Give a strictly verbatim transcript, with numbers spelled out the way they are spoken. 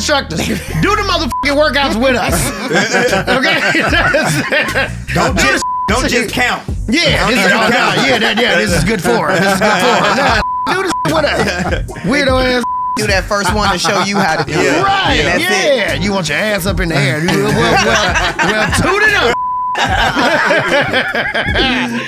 fitness instructors. Do the motherfucking workouts with us. Okay? Don't just don't just count. Yeah, this is, oh, no, yeah, that, yeah, this is good for him. This is good for him. Nah, do this with us. Weirdo ass. Do that first one to show you how to do yeah. it. Right, yeah. yeah. You want your ass up in the air. Well, well, well, tune it up.